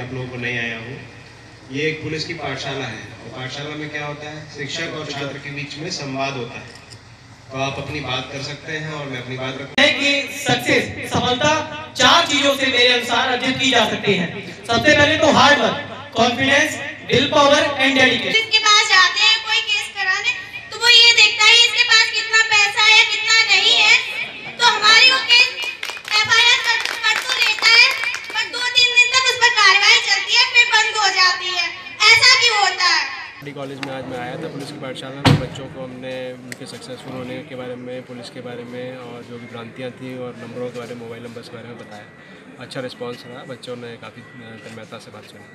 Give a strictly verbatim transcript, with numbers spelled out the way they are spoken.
आप लोगों को नहीं आया हूँ। ये एक पुलिस की पाठशाला है और पाठशाला में क्या होता है, शिक्षक और छात्र के बीच में संवाद होता है। तो आप अपनी बात कर सकते हैं और मैं अपनी बात रखता हूं कि सक्सेस, सफलता चार चीजों से मेरे अनुसार अर्जित की जा सकती है। सबसे पहले तो hard work, confidence, will power and dedication. जिसके पास जाते हैं कोई केस कराने तो वो ये देखता है इसके पास कितना पैसा है कितना नहीं है, तो हमारी वो केस एफ आई आर कर तो लेता है पर दो तीन दिन तक उस पर कार्रवाई चलती है फिर बंद हो जाती है। ऐसा क्यों होता है? मेडिकल कॉलेज में आज मैं आया था पुलिस की पाठशाला में, बच्चों को हमने उनके सक्सेसफुल होने के बारे में, पुलिस के बारे में और जो भी भ्रांतियाँ थी और नंबरों के बारे में, मोबाइल नंबर्स के बारे में बताया। अच्छा रिस्पॉन्स रहा, बच्चों ने काफ़ी तन्मयता से बात सुनी।